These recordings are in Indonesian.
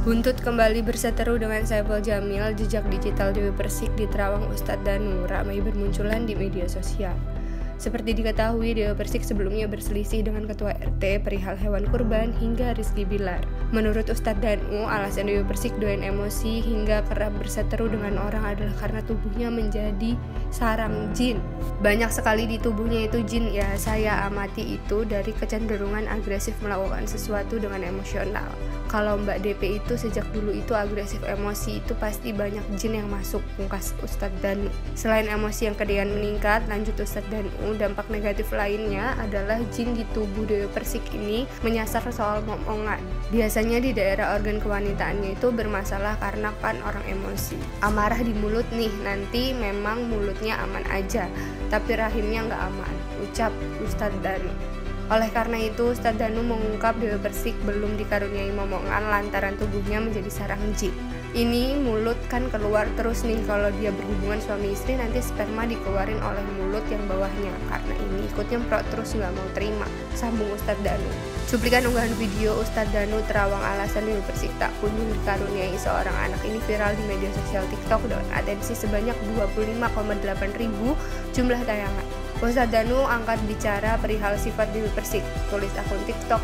Buntut kembali berseteru dengan Saipul Jamil, jejak digital Dewi Perssik di terawang Ustadz Danu ramai bermunculan di media sosial. Seperti diketahui, Dewi Perssik sebelumnya berselisih dengan ketua RT perihal hewan kurban hingga Rizky Billar. Menurut Ustadz Danu, alasan Dewi Perssik doyan emosi hingga kerap berseteru dengan orang adalah karena tubuhnya menjadi sarang jin. Banyak sekali di tubuhnya itu jin, ya. Saya amati itu dari kecenderungan agresif melakukan sesuatu dengan emosional. Kalau Mbak DP itu sejak dulu itu agresif emosi, itu pasti banyak jin yang masuk, pungkas Ustadz Danu. Selain emosi yang kedean meningkat, lanjut Ustadz Danu, dampak negatif lainnya adalah jin di tubuh Dewi Perssik ini menyasar soal omongan. Biasanya di daerah organ kewanitaannya itu bermasalah karena kan orang emosi. Amarah di mulut nih, nanti memang mulutnya aman aja, tapi rahimnya nggak aman, ucap Ustadz Danu. Oleh karena itu, Ustadz Danu mengungkap Dewi Perssik belum dikaruniai momongan lantaran tubuhnya menjadi sarang jin. Ini mulut kan keluar terus nih, kalau dia berhubungan suami istri nanti sperma dikeluarin oleh mulut yang bawahnya. Karena ini ikut nyemprot terus, nggak mau terima, sambung Ustadz Danu. Cuplikan unggahan video Ustadz Danu terawang alasan Dewi Perssik tak kunjung dikaruniai seorang anak ini viral di media sosial TikTok dengan atensi sebanyak 25,8 ribu jumlah tayangan. Ustadz Danu angkat bicara perihal sifat Dewi Perssik, tulis akun TikTok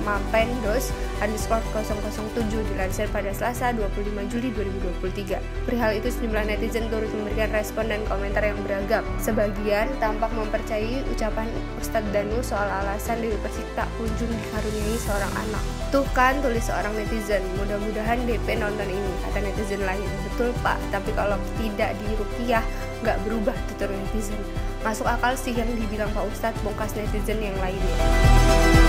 @mapendos_007 dilansir pada Selasa 25 Juli 2023. Perihal itu sejumlah netizen turut memberikan respon dan komentar yang beragam. Sebagian tampak mempercayai ucapan Ustadz Danu soal alasan Dewi Perssik tak kunjung dikaruniai seorang anak. Tuh kan, tulis seorang netizen, mudah-mudahan DP nonton ini, kata netizen lain. Betul Pak, tapi kalau tidak diruqyah nggak berubah, tutur netizen. Masuk akal sih yang dibilang Pak Ustadz, bongkas netizen yang lainnya.